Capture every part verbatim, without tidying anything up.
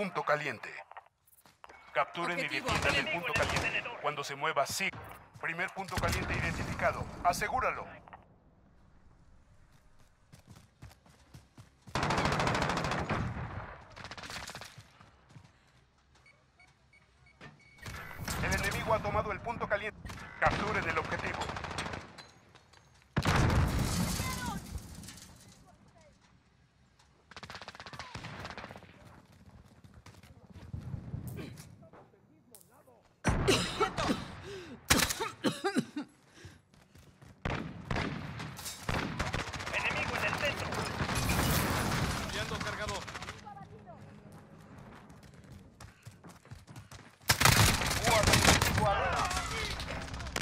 punto caliente. Capturen y defiendan el punto caliente. Cuando se mueva, sí. Primer punto caliente identificado. Asegúralo. El enemigo ha tomado el punto caliente. Capturen el objetivo.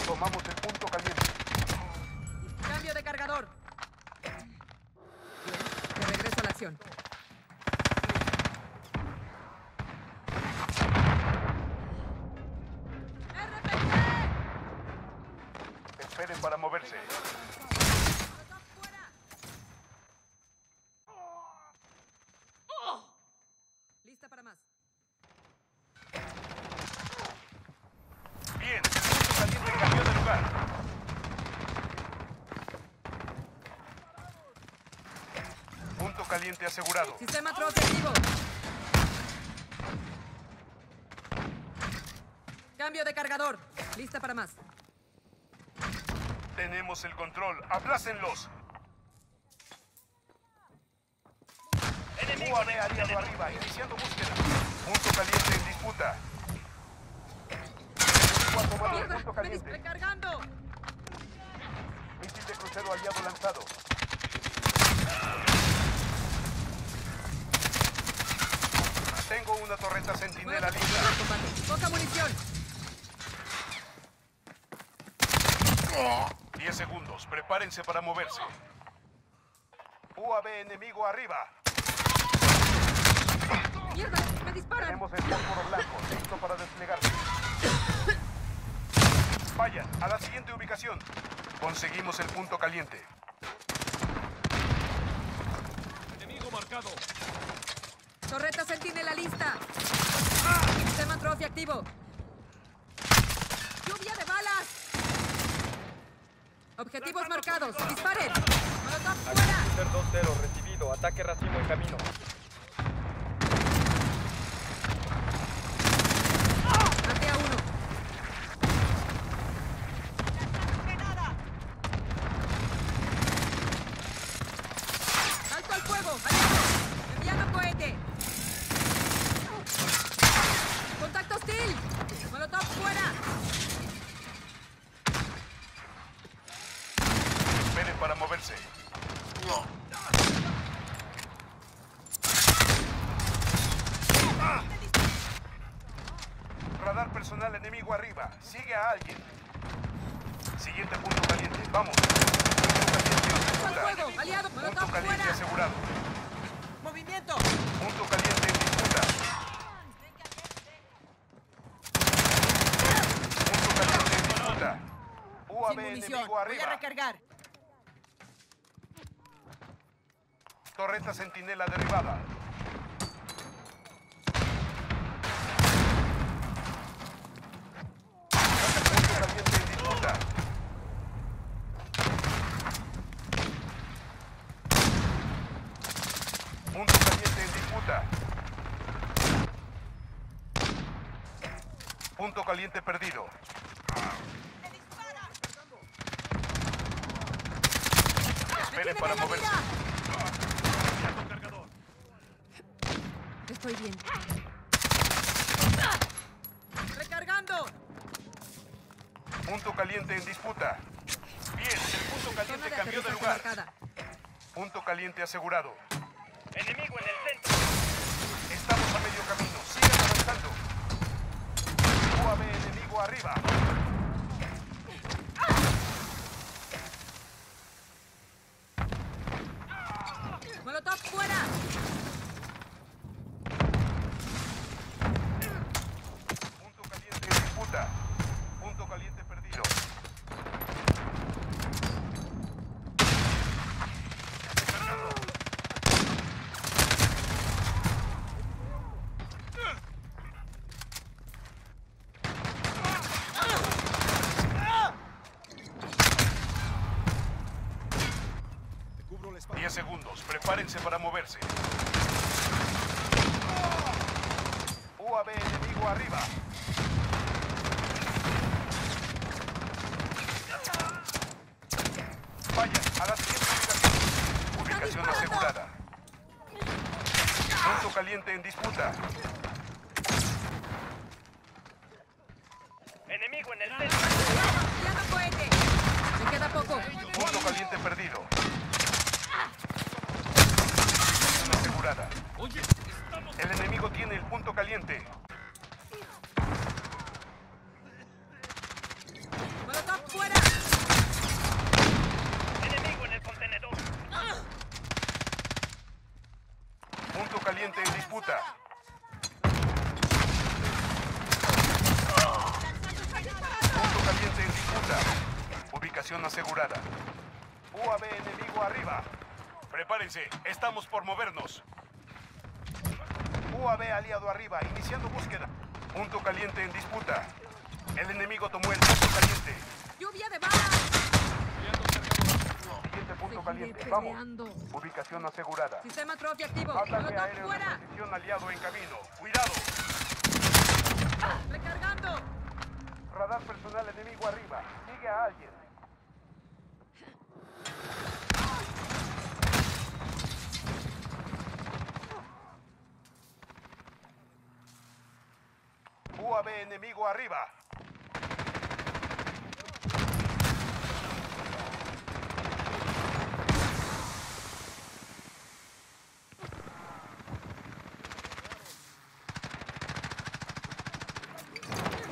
Tomamos el punto caliente. Cambio de cargador. De regreso a la acción. R P G. Esperen para moverse. Lista para más. Bien. Punto caliente asegurado. Sistema trofe activo. Cambio de cargador. Lista para más. Tenemos el control. ¡Aplácenlos! U A V aliado arriba, iniciando búsqueda. Punto caliente en disputa. Mierda, punto caliente. ¡Recargando! Misil de crucero aliado lanzado. Tengo una torreta centinela lista. Poca munición. diez segundos. Prepárense para moverse. U A V enemigo arriba. Mierda, me disparan. Tenemos el fósforo blanco listo para desplegarse. Vayan a la siguiente ubicación. Conseguimos el punto caliente. Enemigo marcado. Torreta centinela lista. ¡Ah! Sistema atrofia activo. Lluvia de balas. Objetivos Blanca, marcados. Por... Disparen. Molotov fuera. dos cero recibido. Ataque racimo en camino. Para moverse. No. Ah. Radar personal enemigo arriba. Sigue a alguien. Siguiente punto caliente. Vamos. Punto caliente, fuego, aliado, punto caliente fuera. Asegurado. Movimiento. Punto caliente en disputa. Punto caliente en disputa. U A V enemigo arriba. Voy a recargar. Torreta centinela derribada. Punto caliente en disputa. Punto caliente en disputa. Punto caliente perdido. Esperen para moverse. Estoy bien. ¡Recargando! Punto caliente en disputa. Bien, el punto caliente cambió de lugar. Marcada. Punto caliente asegurado. Enemigo en el centro. Estamos a medio camino. Sigan avanzando. U A V enemigo arriba. ¡Ah! Molotov fuera. Diez segundos. Prepárense para moverse. U A V enemigo arriba. Vayan a la siguiente ubicación. Ubicación asegurada. Punto caliente en disputa. Enemigo en el centro. Lanza cohete. Me queda poco. Punto caliente perdido. Ubicación asegurada. Oye. El enemigo tiene el punto caliente. ¡Molotov fuera! Enemigo en el contenedor. Punto caliente en disputa. Punto caliente en disputa. Ubicación asegurada. U A V enemigo arriba. Prepárense, estamos por movernos. U A V aliado arriba, iniciando búsqueda. Punto caliente en disputa. El enemigo tomó el punto caliente. ¡Lluvia de balas! Siguiente punto caliente, vamos. Ubicación asegurada. Sistema Trophy activo. Ataque aéreo de precisión aliado en camino. ¡Cuidado! ¡Recargando! Radar personal enemigo arriba. Sigue a alguien. U A V enemigo arriba.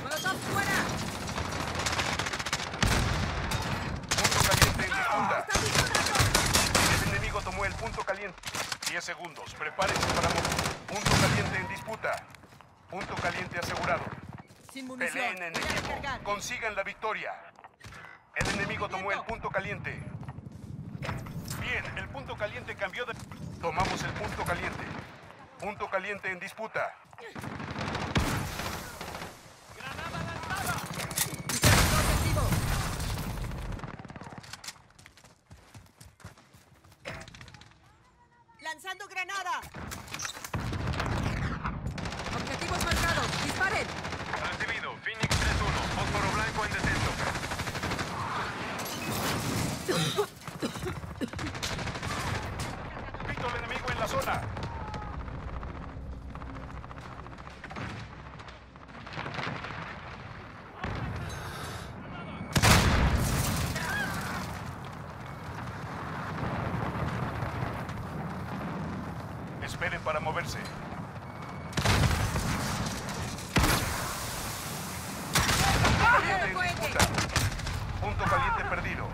¡Molotov fuera! Punto caliente en disputa. El enemigo tomó el punto caliente. diez segundos. Prepárense para morir. Punto caliente en disputa. Punto caliente asegurado. Sin munición. Peleen en equipo. Consigan la victoria. El enemigo tomó el punto caliente. Bien, el punto caliente cambió de... Tomamos el punto caliente. Punto caliente en disputa. ¡Granada lanzada! ¡Lanzando granada! Objetivos marcados. ¡Disparen! Recibido. Phoenix tres uno. Fósforo blanco en descenso. Pito el enemigo en la zona. Esperen para moverse. Punto caliente perdido.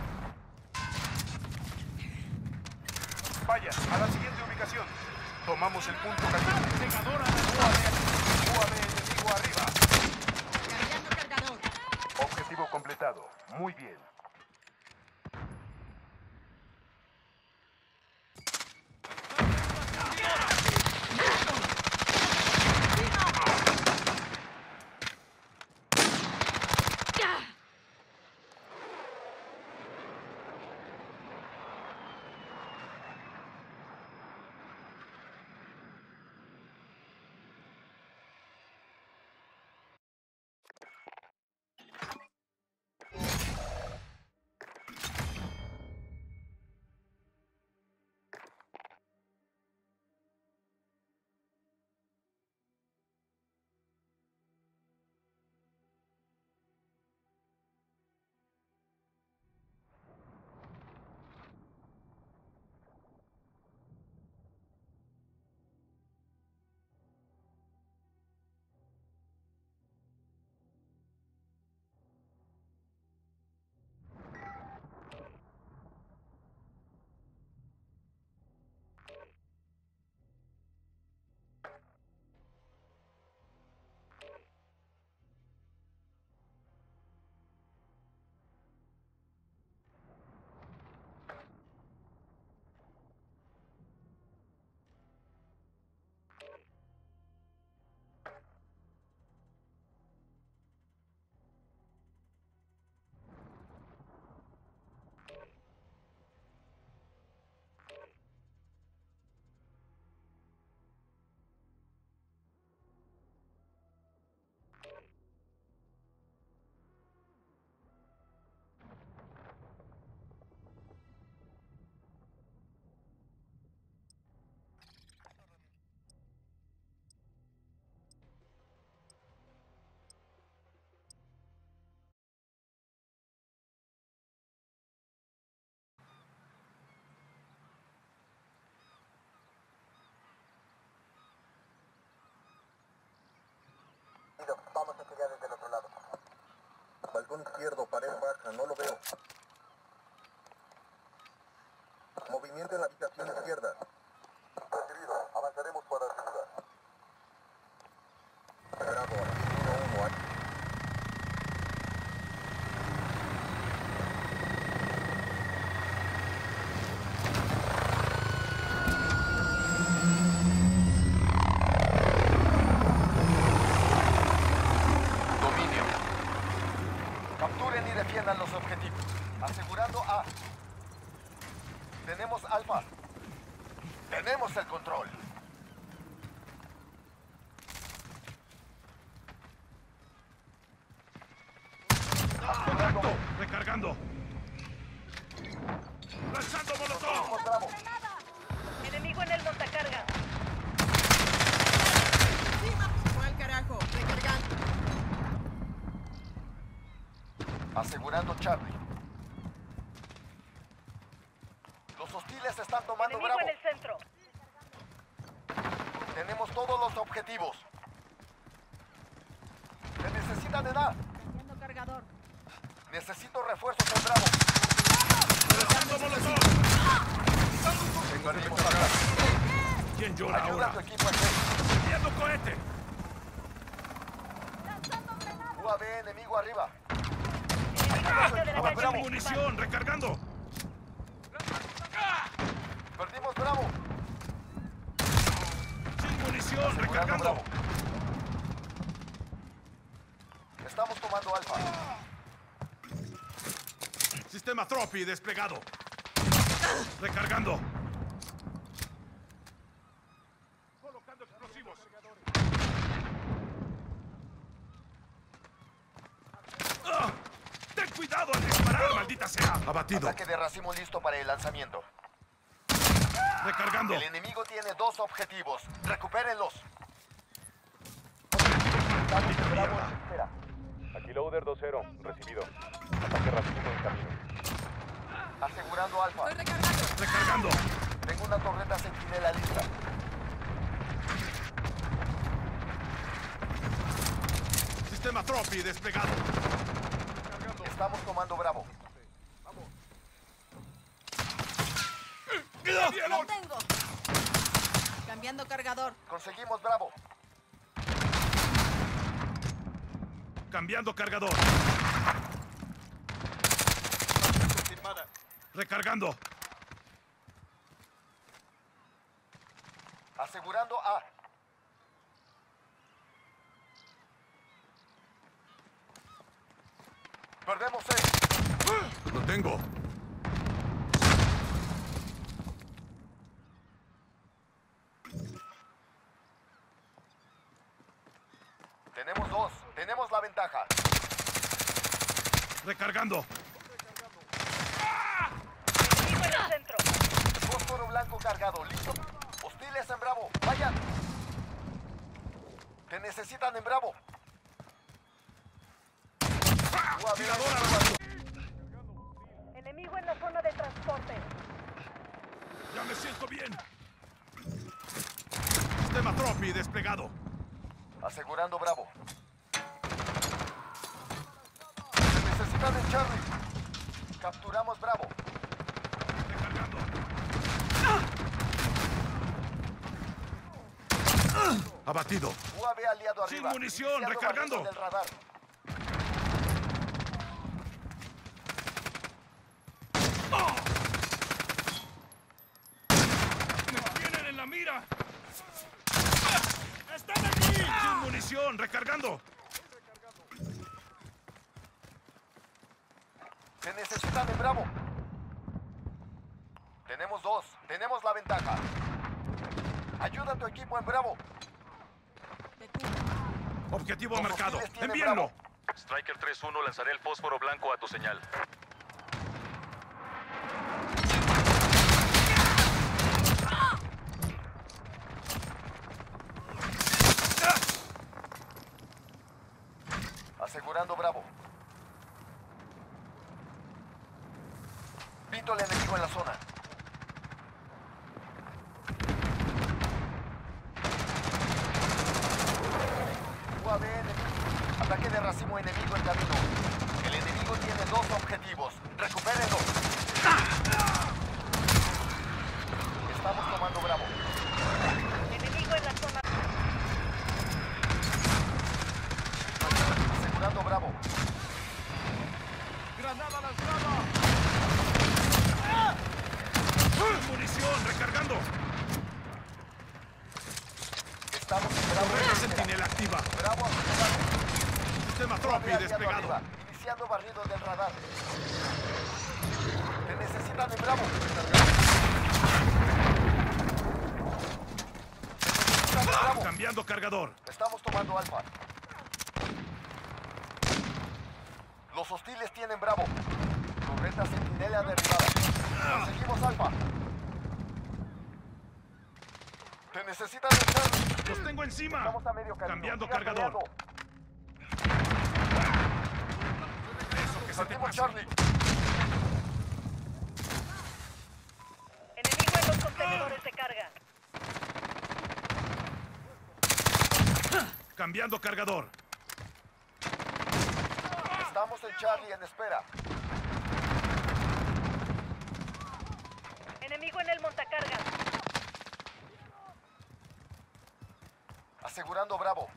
Vaya, a la siguiente ubicación. Tomamos el punto caliente. U A V enemigo arriba. Cargando cargador. Objetivo completado. Muy bien. izquierdo, pared baja, no lo veo. Movimiento en la habitación izquierda. Recibido, avanzaremos para asegurar. Bravo, aquí uno uno, aquí. Capturen y defiendan los objetivos, asegurando A. Tenemos Alfa. Tenemos el control. ¡Contacto! Recargando. ¡Lanzando molotov! Enemigo en el montacarga. ¡Al carajo! Recargando. Asegurando Charlie. Los hostiles están tomando Bravo. En el centro. Tenemos todos los objetivos. Se necesitan de nada. Cargador. Necesito refuerzos en Bravo. Tengo equipo acá. ¿Quién llora ahora? Ayuda a tu equipo aquí. ¡Viendo cohete! U A V enemigo arriba. ¡Ah! ¡Bravo! ¡Munición! ¡Recargando! ¡Perdimos Bravo! ¡Sin munición! Asegurando ¡recargando! Bravo. Estamos tomando Alfa. Sistema Tropi desplegado. ¡Recargando! Colocando explosivos. ¡Cuidado al disparar, maldita sea! Abatido. Ataque de racimo listo para el lanzamiento. Recargando. El enemigo tiene dos objetivos. Recupérenlos. Aquí Loader dos cero. Recibido. Ataque racimo en camino. Asegurando Alfa. Estoy recargando. Recargando. Tengo una torreta sentinela lista. Sistema Tropi desplegado. Estamos tomando Bravo. Vamos. ¡Lo tengo! Cambiando cargador. Conseguimos Bravo. Cambiando cargador. Confirmada. Recargando. Asegurando A. Perdemos seis. Lo tengo. Tenemos dos. Tenemos la ventaja. Recargando. Enemigo en el centro. Fósforo blanco cargado. Listo. Hostiles en Bravo. Vayan. Te necesitan en Bravo. Enemigo en la zona de transporte. Ya me siento bien. Sistema Tropi desplegado. Asegurando Bravo. Se necesita de Charlie. Capturamos Bravo. Recargando. Abatido. U A V aliado arriba. Sin munición, recargando. ¡Mira! ¡Están aquí! ¡Sin munición! ¡Recargando! ¡Se necesitan de Bravo! ¡Tenemos dos! ¡Tenemos la ventaja! ¡Ayuda a tu equipo en Bravo! ¡Objetivo Los marcado! ¡Envíenlo! Striker tres uno, lanzaré el fósforo blanco a tu señal. Asegurando Bravo. Pinto el enemigo en la zona. U A V enemigo. Ataque de racimo enemigo en camino. El enemigo. enemigo tiene dos objetivos. Recupérenlos. Estamos tomando Bravo. Enemigo en la zona. Asegurando Bravo. Granada lanzada. Munición recargando. Estamos en sentinela activa. Bravo asegurado. Sistema Trophy despegado. Arriba, iniciando barrido del radar. Te necesitan en Bravo. Te necesitan en Bravo. Cambiando cargador. Estamos tomando Alfa. Los hostiles tienen Bravo. Torreta sentinela derribada. Conseguimos Alfa. Te necesitan en Bravo. Los tengo encima. Estamos a medio cargador. Cambiando Siga cargador. Peleando. Salimos Charlie. Enemigo en los contenedores de carga. Cambiando cargador. Estamos en Charlie en espera. Enemigo en el montacargas. Asegurando Bravo.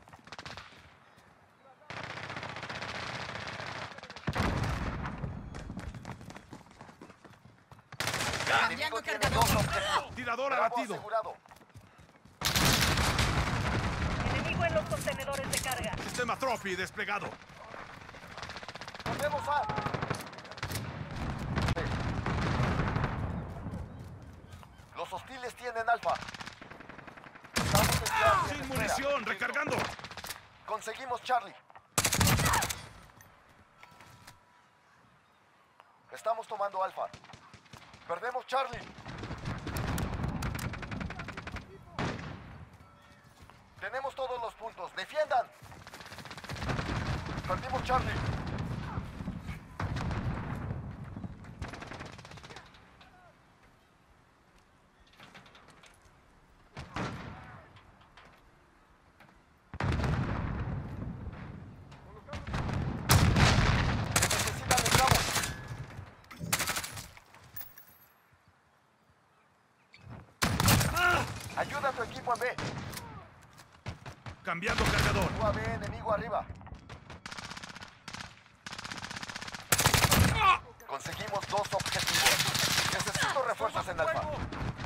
Cambiando cargador. Tirador abatido. Asegurado. Enemigo en los contenedores de carga. Sistema Trophy desplegado. Volvemos a. Los hostiles tienen Alfa. Estamos en Charlie. Sin munición, recargando. Conseguimos Charlie. Estamos tomando Alfa. Perdemos Charlie. Tenemos todos los puntos. ¡Defiendan! Perdimos Charlie. Ayuda a tu equipo en B. Cambiando cargador. U A B, enemigo arriba. Conseguimos dos objetivos. Necesito refuerzos en Alfa.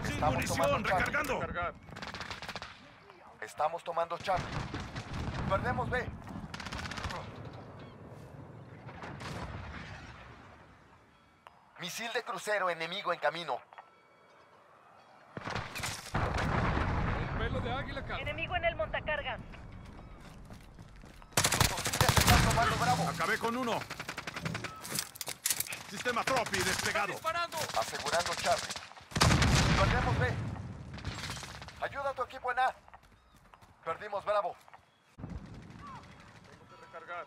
Sin munición, recargando. Estamos tomando Charlie. Perdemos B. Misil de crucero enemigo en camino. De águila, enemigo en el montacargas. Bravo. Acabé con uno. Sistema Trophy desplegado. Asegurando Charlie. Perdemos B. Ayuda a tu equipo en A. Perdimos Bravo. Tengo que recargar.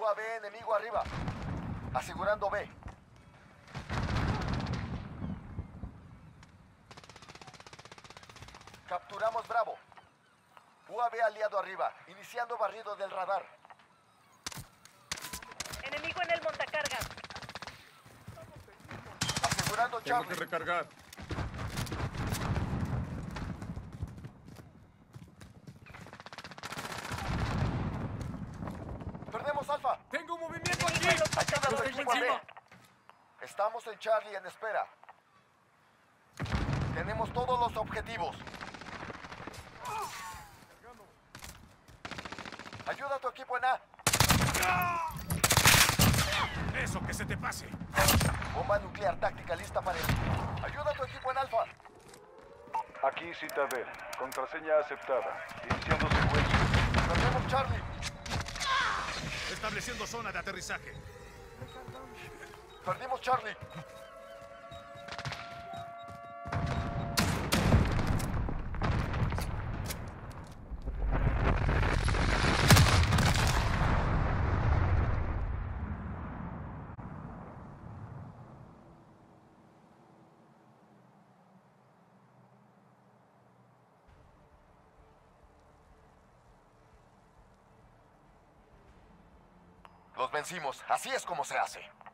U A B enemigo arriba. Asegurando B. Capturamos Bravo. U A B aliado arriba. Iniciando barrido del radar. Enemigo en el montacargas. Asegurando Charlie. Tengo que recargar. Perdemos Alfa. Tengo movimiento aquí. Acaba de equipo B. Estamos en Charlie en espera. Tenemos todos los objetivos. Ayuda a tu equipo en A. Eso que se te pase. Bomba nuclear táctica lista para él. Ayuda a tu equipo en Alfa. Aquí cita B. Contraseña aceptada. Iniciando secuencia. Perdemos Charlie. Estableciendo zona de aterrizaje. Perdimos Charlie. Los vencimos, así es como se hace.